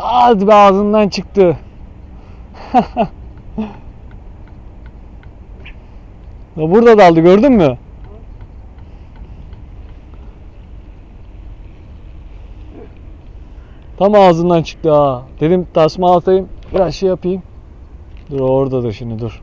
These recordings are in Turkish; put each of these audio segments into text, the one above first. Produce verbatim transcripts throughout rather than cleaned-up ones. Az be ağzından çıktı. Burada daldı, gördün mü? Tam ağzından çıktı ha. Dedim tasma atayım, biraz şey yapayım. Dur oradadır şimdi, dur.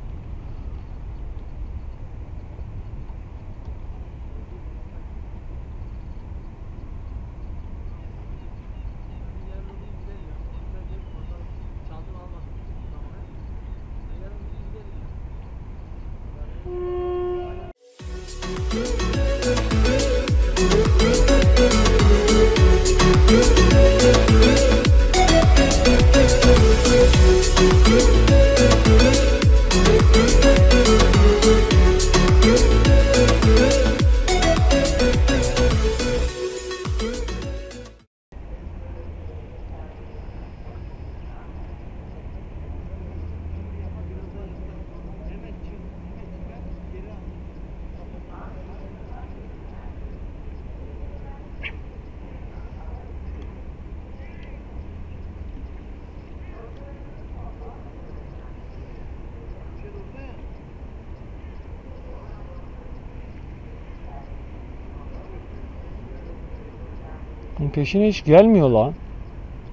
Peşine hiç gelmiyor lan.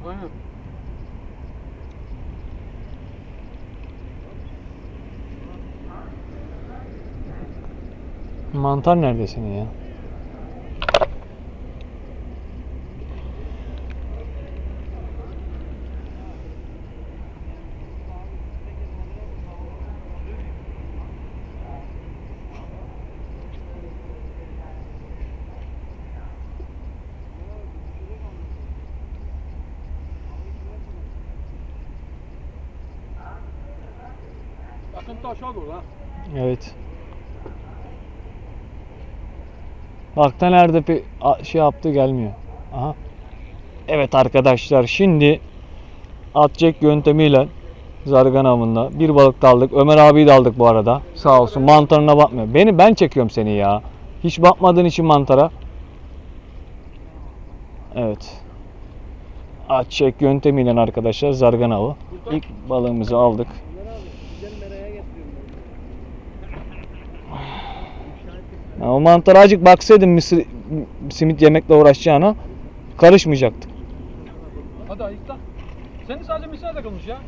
Aynen. Mantar nerede senin ya? Evet. Bakta nerede bir şey yaptı, gelmiyor. Aha. Evet arkadaşlar, şimdi ATÇEK yöntemiyle zargana avında bir balık daldık. Ömer abiyi de aldık bu arada. Sağ olsun, mantarına bakmıyor. Beni ben çekiyorum seni ya. Hiç bakmadığın için mantara. Evet. ATÇEK yöntemiyle arkadaşlar zargana avı. İlk balığımızı aldık. O mantara azıcık baksaydım, mısır, simit yemekle uğraşacağına karışmayacaktık. Hadi ayıkla. Senin sadece misine takılmış ya.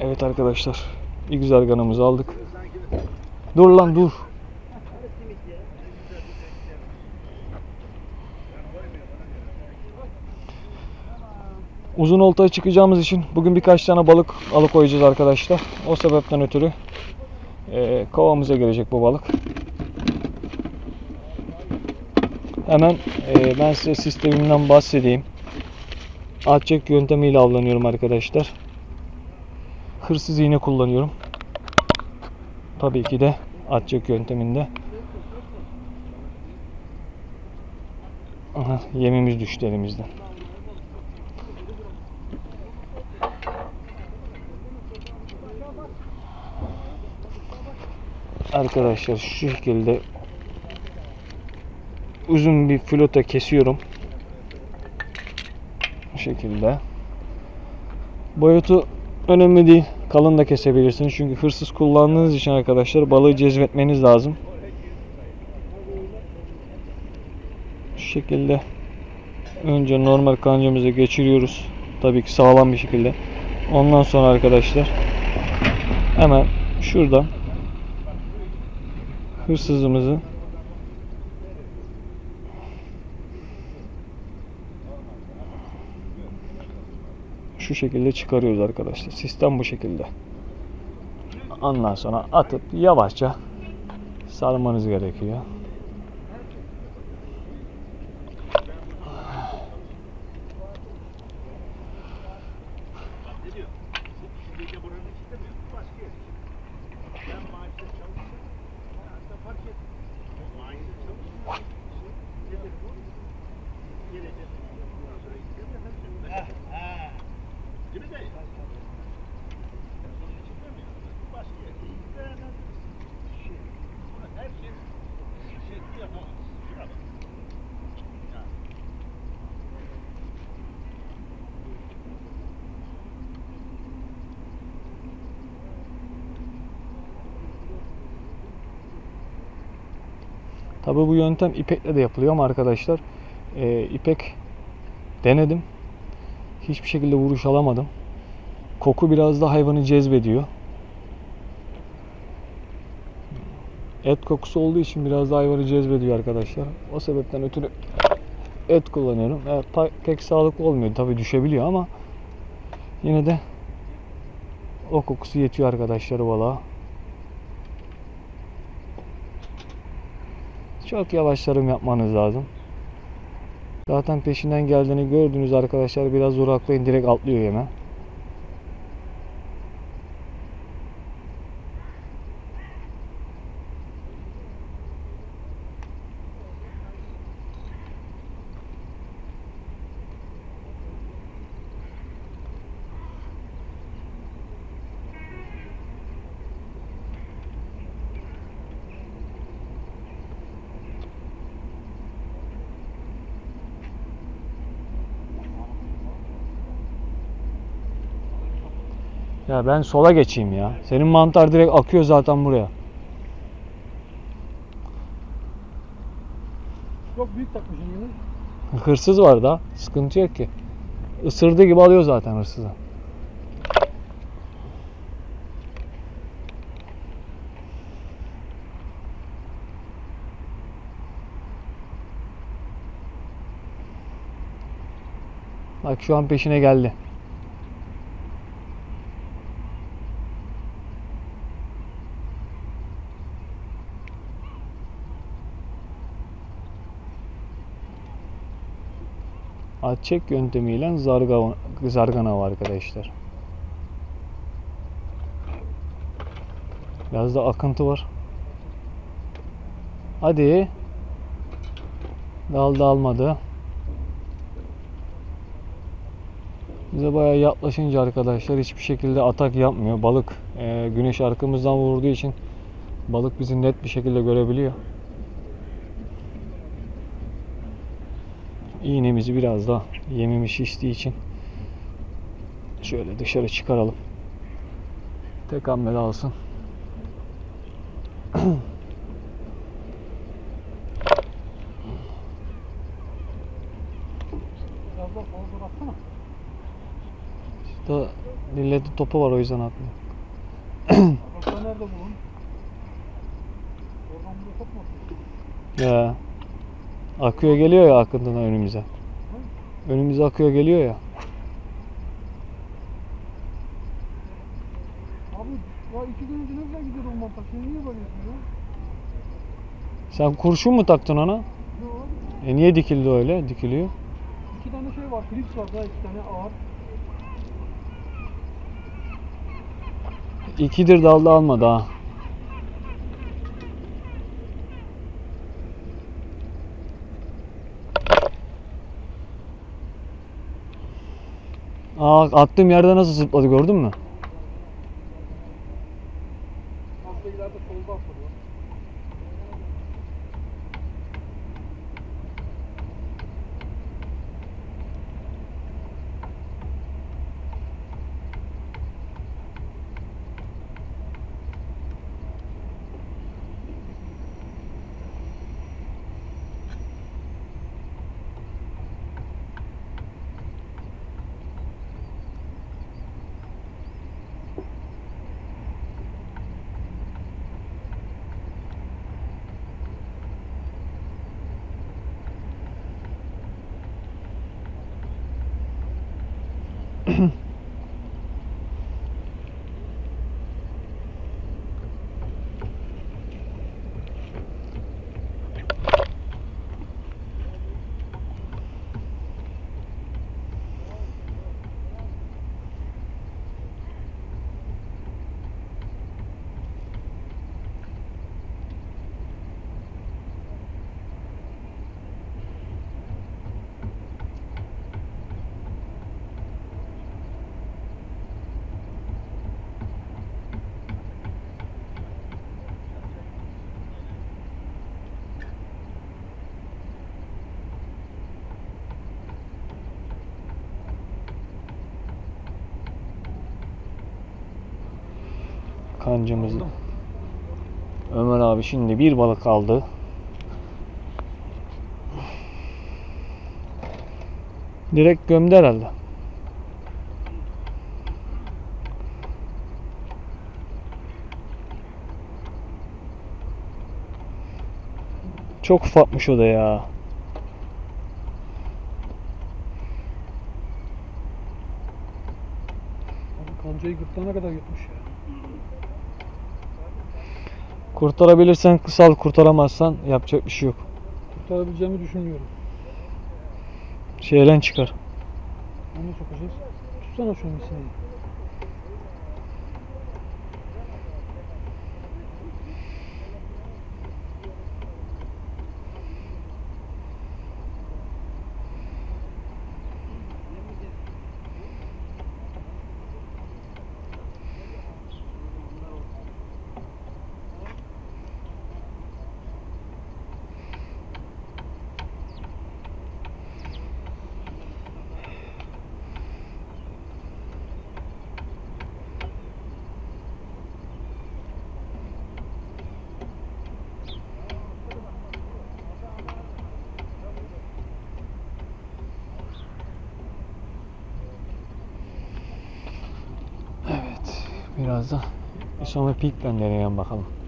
Evet arkadaşlar, ilk zarganamızı aldık. Dur lan dur. Uzun oltaya çıkacağımız için bugün birkaç tane balık alıkoyacağız arkadaşlar. O sebepten ötürü e, kovamıza gelecek bu balık. Hemen e, ben size sistemimden bahsedeyim. ATÇEK yöntemiyle avlanıyorum arkadaşlar. Hırsız iğne kullanıyorum. Tabii ki de ATÇEK yönteminde. Aha, yemimiz düştü elimizden. Arkadaşlar şu şekilde uzun bir flota kesiyorum. Bu şekilde. Boyutu önemli değil. Kalın da kesebilirsiniz. Çünkü hırsız kullandığınız için arkadaşlar balığı cezbetmeniz lazım. Şu şekilde önce normal kancamıza geçiriyoruz. Tabii ki sağlam bir şekilde. Ondan sonra arkadaşlar hemen şuradan hırsızımızı şu şekilde çıkarıyoruz arkadaşlar. Sistem bu şekilde. Ondan sonra atıp yavaşça sarmanız gerekiyor. gibi değil. Başka yerde herkes şekli yapamaz. Şuna bak. Tabi bu yöntem ipekle de yapılıyor ama arkadaşlar e, ipek denedim. Hiçbir şekilde vuruş alamadım. Koku biraz da hayvanı cezbediyor. Et kokusu olduğu için biraz da hayvanı cezbediyor arkadaşlar. O sebepten ötürü et kullanıyorum. Evet, pek sağlıklı olmuyor. Tabi düşebiliyor ama yine de o kokusu yetiyor arkadaşlar balığa. Çok yavaşlarım yapmanız lazım. Zaten peşinden geldiğini gördünüz arkadaşlar. Biraz duraklayın, direkt atlıyor yeme. Ya ben sola geçeyim ya. Senin mantar direkt akıyor zaten buraya. Çok büyük takmışsın yine. Hırsız var da. Sıkıntı yok ki. Isırdığı gibi alıyor zaten hırsızı. Bak şu an peşine geldi. ATÇEK yöntemiyle zargana, zargana var arkadaşlar. Biraz da akıntı var. Hadi. Dal da almadı. Bize bayağı yaklaşınca arkadaşlar hiçbir şekilde atak yapmıyor. Balık e, güneş arkamızdan vurduğu için balık bizi net bir şekilde görebiliyor. İğnemizi biraz daha yemimi şiştiği için şöyle dışarı çıkaralım. Tek hamlede alsın. Şurada millette topu var, o yüzden atmıyor. Nerede bulun? Oradan buraya top mu atıyorsun? Ya. Akıyor geliyor ya akıntıdan önümüze. Hı? Önümüze akıyor geliyor ya. Abi ya iki gün önce nereden gidiyordu o mantar? Sen niye varıyorsun ya? Sen kurşun mu taktın ona? Yok abi. E niye dikildi öyle? Dikiliyor. İki tane şey var. Filiz var daha iki tane ağır. İkidir dalda almadı ha. Aa, attığım yerde nasıl zıpladı gördün mü? kancamızı. Ömer abi şimdi bir balık aldı. Direkt gömdü herhalde. Çok ufakmış o da ya. Kancayı gırtlağına kadar yutmuş ya. Kurtarabilirsen kısal, kurtaramazsan yapacak bir şey yok. Kurtarabileceğimi düşünmüyorum. Şeyden çıkar. Onu sokacağız. Tutsana şunu bir saniye. Biraz da sonra peak göndereyim bakalım.